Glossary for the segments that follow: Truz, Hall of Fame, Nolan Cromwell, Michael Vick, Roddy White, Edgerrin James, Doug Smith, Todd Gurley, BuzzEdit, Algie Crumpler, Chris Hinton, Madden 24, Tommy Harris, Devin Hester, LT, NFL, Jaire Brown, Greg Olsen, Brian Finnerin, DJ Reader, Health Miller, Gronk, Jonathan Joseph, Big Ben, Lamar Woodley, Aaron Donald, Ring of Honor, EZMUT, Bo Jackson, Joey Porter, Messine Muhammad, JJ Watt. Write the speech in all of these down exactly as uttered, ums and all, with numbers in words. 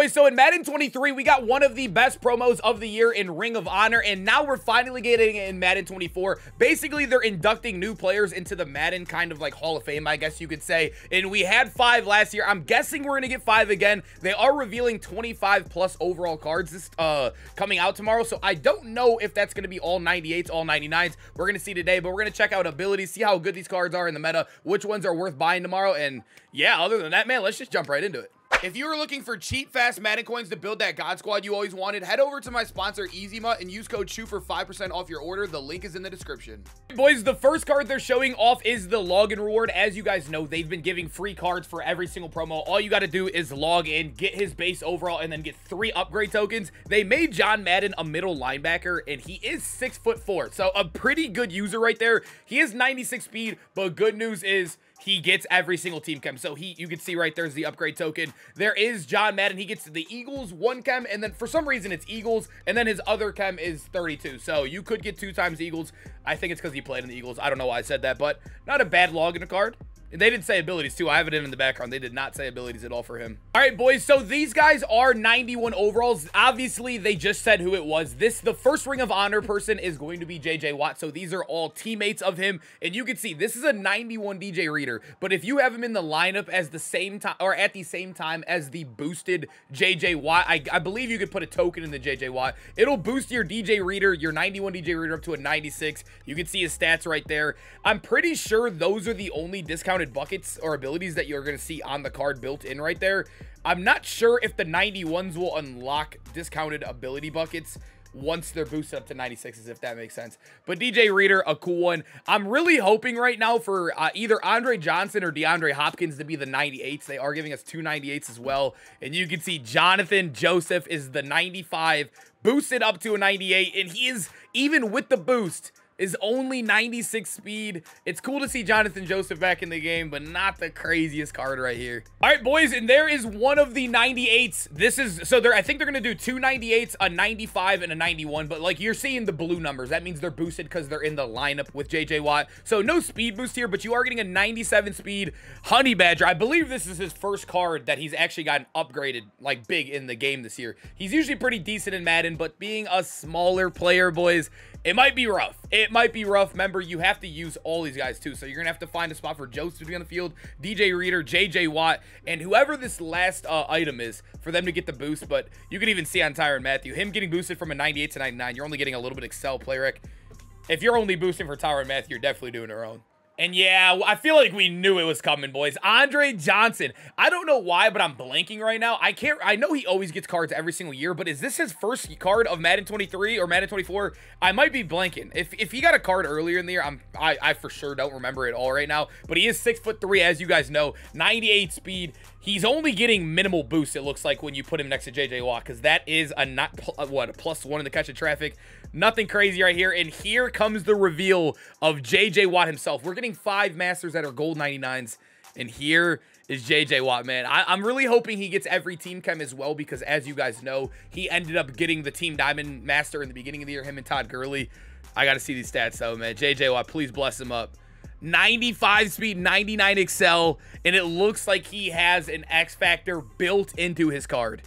Boys, so in Madden twenty-three, we got one of the best promos of the year in Ring of Honor, and now we're finally getting it in Madden twenty-four. Basically, they're inducting new players into the Madden kind of like Hall of Fame, I guess you could say, and we had five last year. I'm guessing we're going to get five again. They are revealing twenty-five plus overall cards this uh, coming out tomorrow, so I don't know if that's going to be all ninety-eights, all ninety-nines. We're going to see today, but we're going to check out abilities, see how good these cards are in the meta, which ones are worth buying tomorrow, and yeah, other than that, man, let's just jump right into it. If you were looking for cheap, fast Madden coins to build that God Squad you always wanted, head over to my sponsor, EZMUT, and use code SHOE for five percent off your order. The link is in the description. Boys, the first card they're showing off is the login reward. As you guys know, they've been giving free cards for every single promo. All you got to do is log in, get his base overall, and then get three upgrade tokens. They made John Madden a middle linebacker, and he is six foot four, so a pretty good user right there. He is ninety-six speed, but good news is he gets every single team chem. So he, you can see right there's the upgrade token. There is John Madden. He gets the Eagles one chem, and then for some reason it's Eagles, and then his other chem is thirty-two. So you could get two times Eagles. I think it's because he played in the Eagles. I don't know why I said that, but not a bad log in a card. And they didn't say abilities, too. I have it in the background. They did not say abilities at all for him. All right, boys, so these guys are ninety-one overalls. Obviously, they just said who it was. This, the first Ring of Honor person is going to be J J Watt, so these are all teammates of him. And you can see, this is a ninety-one D J Reader, but if you have him in the lineup as the same time, or at the same time as the boosted J J Watt, I, I believe you could put a token in the J J Watt. It'll boost your D J Reader, your ninety-one D J Reader up to a ninety-six. You can see his stats right there. I'm pretty sure those are the only discounted buckets or abilities that you're going to see on the card built in right there. I'm not sure if the ninety-ones will unlock discounted ability buckets once they're boosted up to ninety-sixes, if that makes sense. But D J Reader, a cool one. I'm really hoping right now for uh, either Andre Johnson or DeAndre Hopkins to be the ninety-eights. They are giving us two ninety-eights as well. And you can see Jonathan Joseph is the ninety-five, boosted up to a ninety-eight. And he is, even with the boost, is only ninety-six speed. It's cool to see Jonathan Joseph back in the game, but not the craziest card right here. All right, boys, and there is one of the ninety-eights. This is, so they're, I think they're gonna do two ninety-eights, a ninety-five, and a ninety-one, but like you're seeing the blue numbers. That means they're boosted because they're in the lineup with J J Watt. So no speed boost here, but you are getting a ninety-seven speed Honey Badger. I believe this is his first card that he's actually gotten upgraded, like big in the game this year. He's usually pretty decent in Madden, but being a smaller player, boys, it might be rough. It might be rough. Remember, you have to use all these guys too. So you're going to have to find a spot for Joseph to be on the field, D J Reader, J J Watt, and whoever this last uh, item is for them to get the boost. But you can even see on Tyrann Mathieu, him getting boosted from a ninety-eight to ninety-nine. You're only getting a little bit of Excel play rec. If you're only boosting for Tyrann Mathieu, you're definitely doing your own. And yeah, I feel like we knew it was coming, boys. Andre Johnson. I don't know why, but I'm blanking right now. I can't. I know he always gets cards every single year, but is this his first card of Madden twenty-three or Madden twenty-four? I might be blanking. If if he got a card earlier in the year, I'm I, I for sure don't remember it all right now. But he is six foot three, as you guys know, ninety-eight speed. He's only getting minimal boost, it looks like, when you put him next to J J Watt, because that is a not what a plus one in the catch of traffic. Nothing crazy right here. And here comes the reveal of J J Watt himself. We're getting five masters that are gold ninety-nines, and here is J J Watt, man. I, I'm really hoping he gets every team chem as well, because as you guys know, he ended up getting the team diamond master in the beginning of the year, him and Todd Gurley. I gotta see these stats though, man. J J Watt, please bless him up. ninety-five speed, ninety-nine excel, and it looks like he has an X factor built into his card.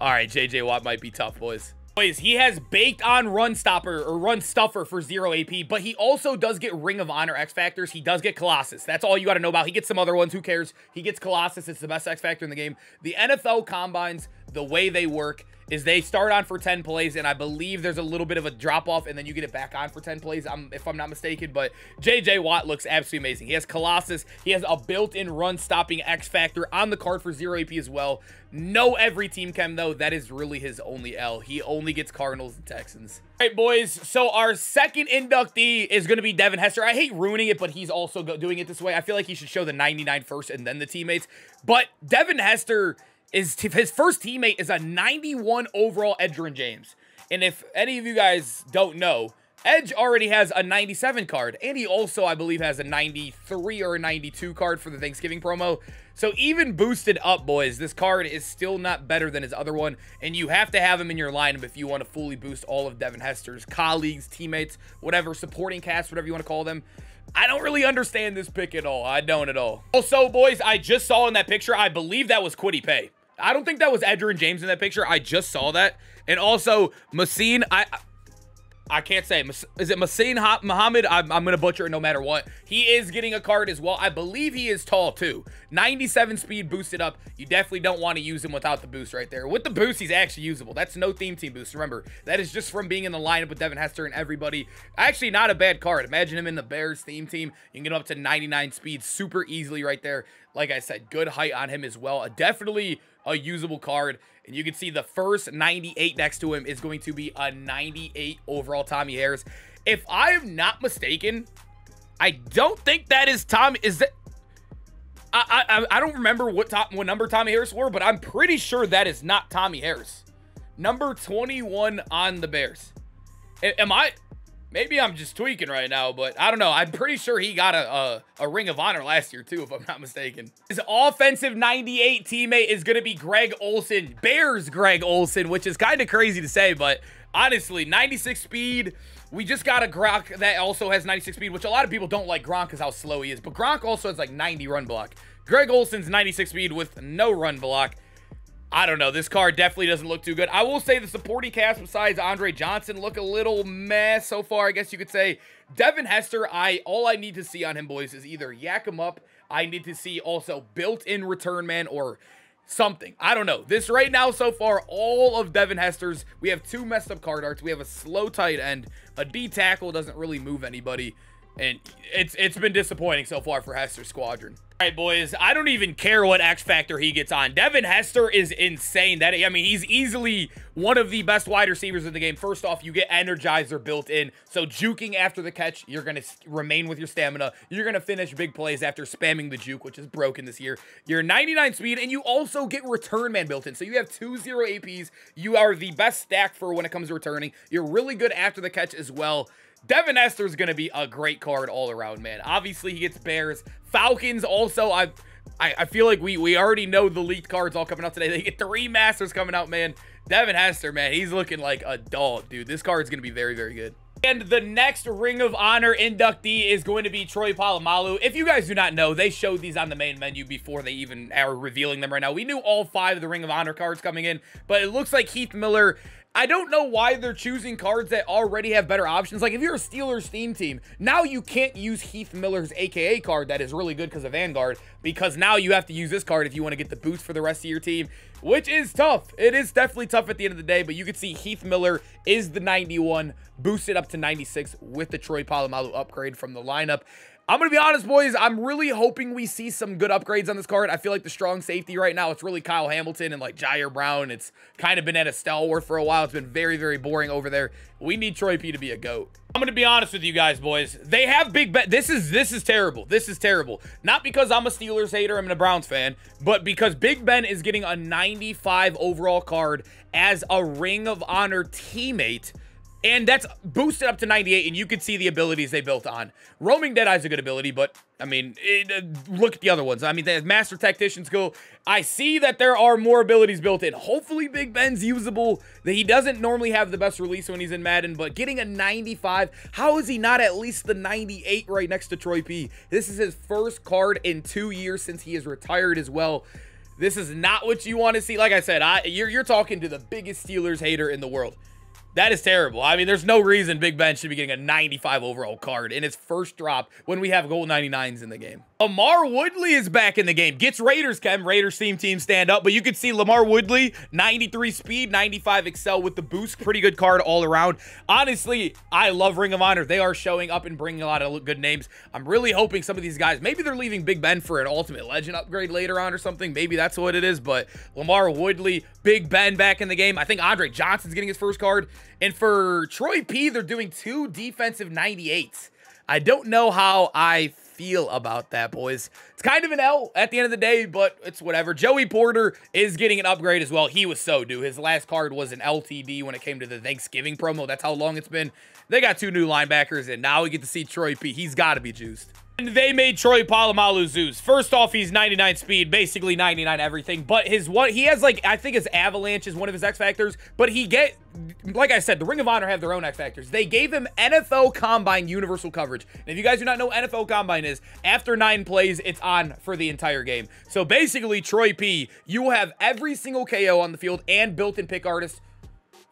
All right, J J Watt might be tough, boys. Boys, he has baked on run stopper or run stuffer for zero A P, but he also does get Ring of Honor X factors. He does get Colossus. That's all you got to know about. He gets some other ones. Who cares? He gets Colossus. It's the best X factor in the game. The N F L combines, the way they work is they start on for ten plays, and I believe there's a little bit of a drop-off, and then you get it back on for ten plays, I'm, if I'm not mistaken. But J J Watt looks absolutely amazing. He has Colossus. He has a built-in run-stopping X-Factor on the card for zero A P as well. No every team chem, though. That is really his only L. He only gets Cardinals and Texans. All right, boys, so our second inductee is going to be Devin Hester. I hate ruining it, but he's also doing it this way. I feel like he should show the ninety-nine first and then the teammates. But Devin Hester... Is his first teammate is a ninety-one overall Edgerrin James. And if any of you guys don't know, Edge already has a ninety-seven card, and he also, I believe, has a ninety-three or a ninety-two card for the Thanksgiving promo. So even boosted up, boys, this card is still not better than his other one, and you have to have him in your lineup if you want to fully boost all of Devin Hester's colleagues, teammates, whatever, supporting cast, whatever you want to call them. I don't really understand this pick at all. I don't at all. Also, boys, I just saw in that picture, I believe that was Quiddy Pay. I don't think that was Edgerrin James in that picture. I just saw that. And also, Messine, I I can't say. Is it Messine Muhammad? I'm, I'm going to butcher it no matter what. He is getting a card as well. I believe he is tall, too. ninety-seven speed boosted up. You definitely don't want to use him without the boost right there. With the boost, he's actually usable. That's no theme team boost. Remember, that is just from being in the lineup with Devin Hester and everybody. Actually, not a bad card. Imagine him in the Bears theme team. You can get him up to ninety-nine speed super easily right there. Like I said, good height on him as well. A definitely a usable card. And you can see the first ninety-eight next to him is going to be a ninety-eight overall Tommy Harris. If I am not mistaken, I don't think that is Tommy. Is that? I I, I don't remember what top what number Tommy Harris wore, but I'm pretty sure that is not Tommy Harris. Number twenty-one on the Bears. Am I? Maybe I'm just tweaking right now, but I don't know. I'm pretty sure he got a, a, a Ring of Honor last year, too, if I'm not mistaken. His offensive ninety-eight teammate is going to be Greg Olsen. Bears Greg Olsen, which is kind of crazy to say, but honestly, ninety-six speed. We just got a Gronk that also has ninety-six speed, which a lot of people don't like Gronk because how slow he is. But Gronk also has like ninety run block. Greg Olsen's ninety-six speed with no run block. I don't know. This card definitely doesn't look too good. I will say the supporting cast besides Andre Johnson look a little meh so far, I guess you could say. Devin Hester, I all I need to see on him, boys, is either yak him up. I need to see also built-in return man or something. I don't know. This right now so far, all of Devin Hester's, we have two messed up card arts. We have a slow tight end. A D tackle doesn't really move anybody. And it's it's been disappointing so far for Hester's squadron. All right, boys, I don't even care what X factor he gets on. Devin Hester is insane. That I mean, he's easily one of the best wide receivers in the game. First off, you get Energizer built in. So juking after the catch, you're going to remain with your stamina. You're going to finish big plays after spamming the juke, which is broken this year. You're ninety-nine speed, and you also get return man built in. So you have two zero A Ps. You are the best stack for when it comes to returning. You're really good after the catch as well. Devin Hester is going to be a great card all around, man. Obviously, he gets Bears. Falcons also, I I, I feel like we, we already know the leaked cards all coming out today. They get three Masters coming out, man. Devin Hester, man, he's looking like a dog, dude. This card's going to be very, very good. And the next Ring of Honor inductee is going to be Troy Polamalu. If you guys do not know, they showed these on the main menu before they even are revealing them right now. We knew all five of the Ring of Honor cards coming in, but it looks like Heath Miller. I don't know why they're choosing cards that already have better options. Like, if you're a Steelers theme team, now you can't use Heath Miller's A K A card that is really good because of Vanguard, because now you have to use this card if you want to get the boost for the rest of your team, which is tough. It is definitely tough at the end of the day, but you can see Heath Miller is the ninety-one, boosted up to ninety-six with the Troy Polamalu upgrade from the lineup. I'm going to be honest, boys. I'm really hoping we see some good upgrades on this card. I feel like the strong safety right now, it's really Kyle Hamilton and like Jaire Brown. It's kind of been at a stalwart for a while. It's been very, very boring over there. We need Troy P to be a GOAT. I'm going to be honest with you guys, boys. They have Big Ben. This is this is terrible. This is terrible. Not because I'm a Steelers hater, I'm a Browns fan, but because Big Ben is getting a ninety-five overall card as a Ring of Honor teammate. And that's boosted up to ninety-eight, and you can see the abilities they built on. Roaming Dead Eye is a good ability, but, I mean, it, uh, look at the other ones. I mean, they have Master Tactician skill. I see that there are more abilities built in. Hopefully, Big Ben's usable. He doesn't normally have the best release when he's in Madden, but getting a ninety-five, how is he not at least the ninety-eight right next to Troy P? This is his first card in two years since he is retired as well. This is not what you want to see. Like I said, I, you're, you're talking to the biggest Steelers hater in the world. That is terrible. I mean, there's no reason Big Ben should be getting a ninety-five overall card in his first drop when we have gold ninety-nines in the game. Lamar Woodley is back in the game. Gets Raiders, Kem. Raiders team team stand up. But you can see Lamar Woodley, ninety-three speed, ninety-five excel with the boost. Pretty good card all around. Honestly, I love Ring of Honor. They are showing up and bringing a lot of good names. I'm really hoping some of these guys, maybe they're leaving Big Ben for an Ultimate Legend upgrade later on or something. Maybe that's what it is. But Lamar Woodley, Big Ben back in the game. I think Andre Johnson's getting his first card. And for Troy P, they're doing two defensive ninety-eights. I don't know how I feel about that, boys. It's kind of an L at the end of the day, but it's whatever. Joey Porter is getting an upgrade as well. He was so due. His last card was an L T D when it came to the Thanksgiving promo. That's how long it's been. They got two new linebackers, and now we get to see Troy P. He's got to be juiced. They made Troy Polamalu zoos. First off, he's ninety-nine speed, basically ninety-nine everything. But his what he has, like, I think his avalanche is one of his X factors. But he get, like I said, the Ring of Honor have their own X factors. They gave him N F L Combine universal coverage. And if you guys do not know what N F L Combine is, after nine plays, it's on for the entire game. So basically, Troy P, you have every single K O on the field and built-in pick artist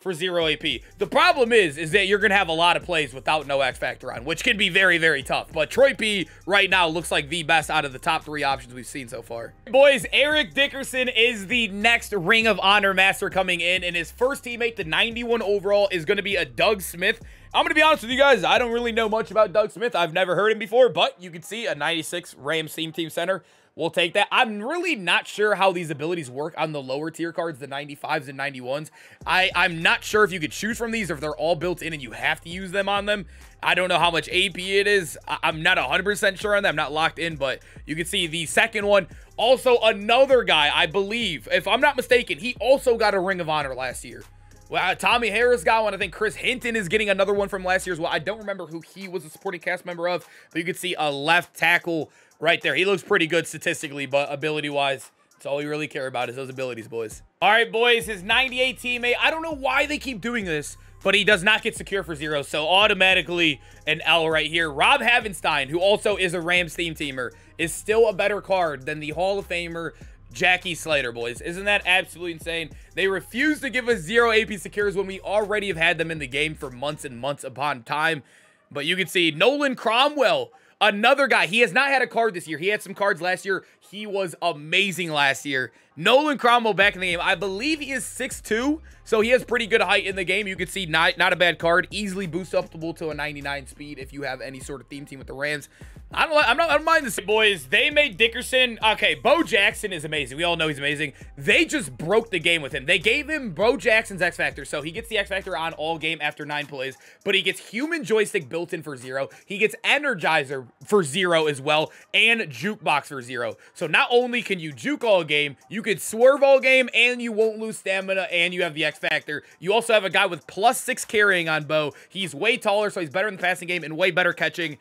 for zero A P. The problem is, is that you're going to have a lot of plays without no X Factor on, which can be very, very tough. But Troy P right now looks like the best out of the top three options we've seen so far. Boys, Eric Dickerson is the next Ring of Honor master coming in, and his first teammate, the ninety-one overall, is going to be a Doug Smith. I'm going to be honest with you guys, I don't really know much about Doug Smith. I've never heard him before, but you can see a ninety-six Rams team team center. We'll take that. I'm really not sure how these abilities work on the lower tier cards, the ninety-fives and ninety-ones. I, I'm not sure if you could choose from these or if they're all built in and you have to use them on them. I don't know how much A P it is. I, I'm not one hundred percent sure on that. I'm not locked in, but you can see the second one. Also, another guy, I believe, if I'm not mistaken, he also got a Ring of Honor last year. Well, Tommy Harris got one. I think Chris Hinton is getting another one from last year as well. I don't remember who he was a supporting cast member of, but you can see a left tackle right there. He looks pretty good statistically, but ability-wise, it's all you really care about is those abilities, boys. All right, boys, his ninety-eight teammate. I don't know why they keep doing this, but he does not get secure for zero, so automatically an L right here. Rob Havenstein, who also is a Rams theme teamer, is still a better card than the Hall of Famer Jackie Slater, boys. Isn't that absolutely insane? They refuse to give us zero A P secures when we already have had them in the game for months and months upon time. But you can see Nolan Cromwell, another guy. He has not had a card this year. He had some cards last year. He was amazing last year. Nolan Cromwell back in the game. I believe he is six two, so he has pretty good height in the game. You can see not, not a bad card. Easily boost up to a ninety-nine speed if you have any sort of theme team with the Rams. I don't, I'm not, I don't mind this. Boys, they made Dickerson. Okay, Bo Jackson is amazing. We all know he's amazing. They just broke the game with him. They gave him Bo Jackson's X Factor, so he gets the X Factor on all game after nine plays, but he gets human joystick built in for zero. He gets Energizer for zero as well, and jukebox for zero. So not only can you juke all game, you could swerve all game, and you won't lose stamina, and you have the X Factor. You also have a guy with plus six carrying on Bo. He's way taller, so he's better in the passing game and way better catching.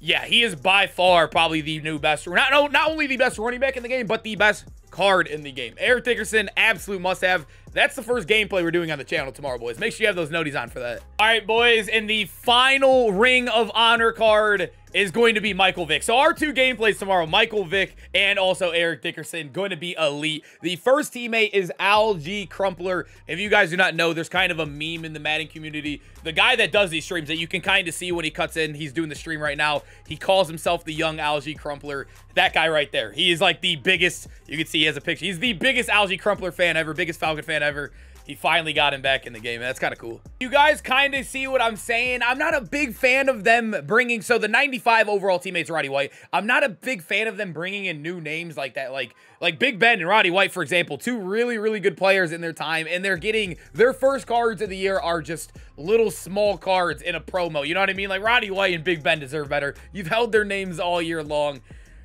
Yeah, he is by far probably the new best, not, no, not only the best running back in the game, but the best card in the game. Eric Dickerson, absolute must-have. That's the first gameplay we're doing on the channel tomorrow, boys. Make sure you have those noties on for that. All right, boys, and the final Ring of Honor card is going to be Michael Vick. So our two gameplays tomorrow, Michael Vick and also Eric Dickerson, going to be elite. The first teammate is Algie Crumpler. If you guys do not know, there's kind of a meme in the Madden community. The guy that does these streams that you can kind of see when he cuts in, he's doing the stream right now. He calls himself the young Algie Crumpler. That guy right there. He is like the biggest, you can see he has a picture. He's the biggest Algie Crumpler fan ever, biggest Falcon fan ever. He finally got him back in the game. That's kind of cool. You guys kind of see what I'm saying. I'm not a big fan of them bringing, so the ninety-five overall teammates, Roddy White. I'm not a big fan of them bringing in new names like that. Like, like Big Ben and Roddy White, for example, two really, really good players in their time, and they're getting their first cards of the year are just little small cards in a promo. You know what I mean? Like Roddy White and Big Ben deserve better. You've held their names all year long.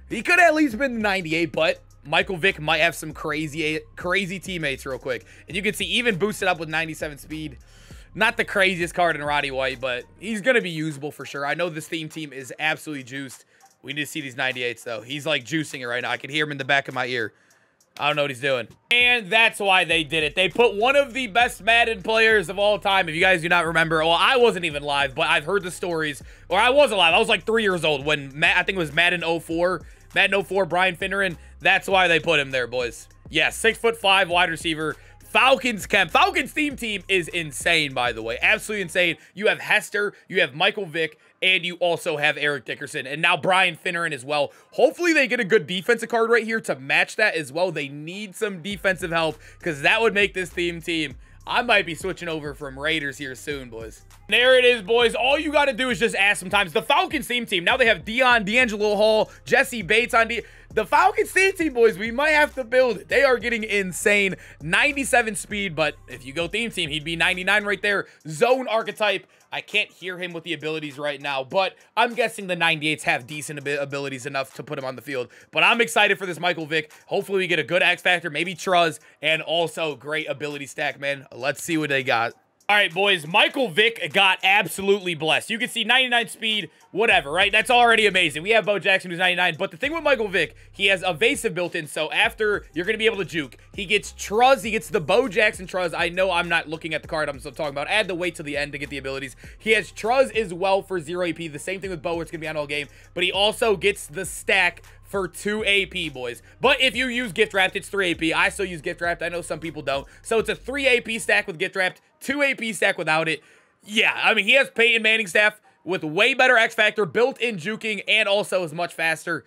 He could have at least been the ninety-eight, but Michael Vick might have some crazy, crazy teammates real quick. And you can see even boosted up with ninety-seven speed. Not the craziest card in Roddy White, but he's going to be usable for sure. I know this theme team is absolutely juiced. We need to see these ninety-eights, though. He's, like, juicing it right now. I can hear him in the back of my ear. I don't know what he's doing. And that's why they did it. They put one of the best Madden players of all time. If you guys do not remember, well, I wasn't even live, but I've heard the stories. Or I was alive. I was, like, three years old when, Ma I think it was Madden oh four. Madden oh four, Brian Finnerin. That's why they put him there, boys. Yeah, six foot five wide receiver. Falcons camp. Falcons theme team is insane, by the way. Absolutely insane. You have Hester, you have Michael Vick, and you also have Eric Dickerson, and now Brian Finnerin as well. Hopefully they get a good defensive card right here to match that as well. They need some defensive help because that would make this theme team. I might be switching over from Raiders here soon, boys. There it is, boys. All you got to do is just ask sometimes. The Falcons theme team, now they have Dion, D'Angelo Hall, Jesse Bates on D. The Falcons theme team, boys, we might have to build it. They are getting insane. ninety-seven speed, but if you go theme team, he'd be ninety-nine right there. Zone archetype. I can't hear him with the abilities right now, but I'm guessing the ninety-eights have decent abilities enough to put him on the field. But I'm excited for this Michael Vick. Hopefully we get a good X Factor, maybe Truz, and also great ability stack, man. Let's see what they got. All right, boys, Michael Vick got absolutely blessed. You can see ninety-nine speed, whatever, right? That's already amazing. We have Bo Jackson, who's ninety-nine, but the thing with Michael Vick, he has evasive built in, so after, you're going to be able to juke. He gets Truz. He gets the Bo Jackson Truz. I know I'm not looking at the card I'm still talking about. Add the weight to the end to get the abilities. He has Truz as well for zero A P. The same thing with Bo. It's going to be on all game, but he also gets the stack for two A P, boys. But if you use Gift Wrapped, it's three A P. I still use Gift Wrapped. I know some people don't. So it's a three A P stack with Gift Wrapped, two A P stack without it. Yeah, I mean, he has Peyton Manning staff with way better X Factor, built-in juking, and also is much faster.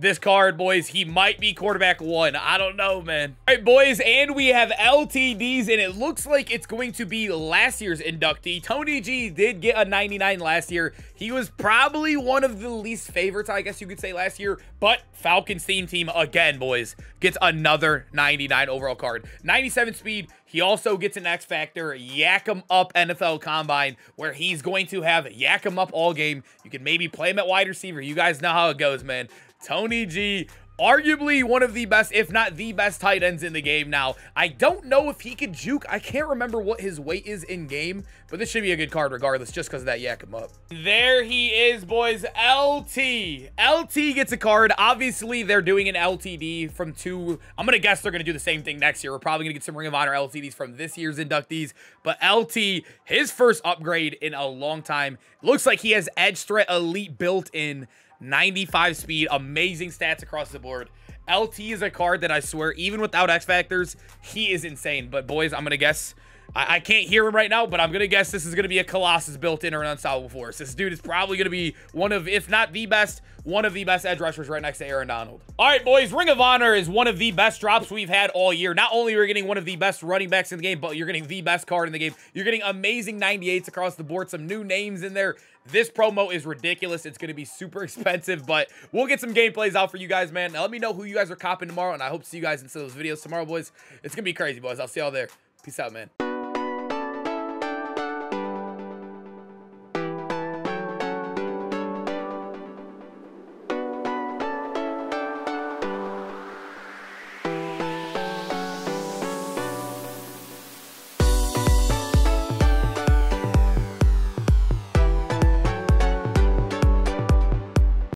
This card, boys, he might be quarterback one. I don't know, man. All right, boys, and we have L T Ds, and it looks like it's going to be last year's inductee. Tony G did get a ninety-nine last year. He was probably one of the least favorites, I guess you could say, last year, but Falcons theme team again, boys, gets another ninety-nine overall card. ninety-seven speed. He also gets an X Factor, Yak 'em Up N F L Combine, where he's going to have Yak 'em Up all game. You can maybe play him at wide receiver. You guys know how it goes, man. Tony G, arguably one of the best, if not the best tight ends in the game now. I don't know if he could juke. I can't remember what his weight is in game, but this should be a good card regardless, just because of that Yak 'em Up. There he is, boys. L T. L T gets a card. Obviously, they're doing an L T D from two. I'm going to guess they're going to do the same thing next year. We're probably going to get some Ring of Honor L T Ds from this year's inductees, but L T, his first upgrade in a long time. Looks like he has Edge Threat Elite built in. ninety-five speed, amazing stats across the board. L T is a card that I swear, even without X Factors, he is insane. But boys, I'm gonna guess, I, I can't hear him right now, but I'm gonna guess this is gonna be a Colossus built in or an Unstoppable Force. This dude is probably gonna be one of, if not the best, one of the best edge rushers right next to Aaron Donald. All right, boys, Ring of Honor is one of the best drops we've had all year. Not only are you getting one of the best running backs in the game, but you're getting the best card in the game. You're getting amazing ninety-eights across the board, some new names in there. This promo is ridiculous. It's going to be super expensive, but we'll get some gameplays out for you guys, man. Now, let me know who you guys are copping tomorrow, and I hope to see you guys in some of those videos tomorrow, boys. It's going to be crazy, boys. I'll see y'all there. Peace out, man.